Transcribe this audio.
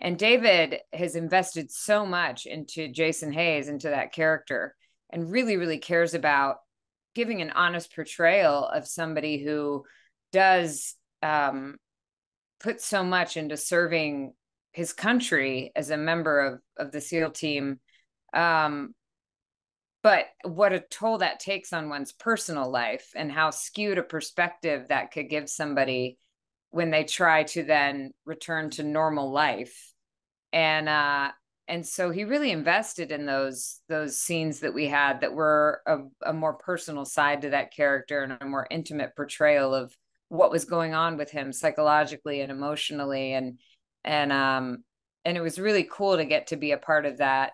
And David has invested so much into Jason Hayes, into that character, and really, really cares about giving an honest portrayal of somebody who does put so much into serving his country as a member of the SEAL team. But what a toll that takes on one's personal life, and how skewed a perspective that could give somebody when they try to then return to normal life. And so he really invested in those scenes that we had that were a more personal side to that character, and a more intimate portrayal of what was going on with him psychologically and emotionally. And it was really cool to get to be a part of that.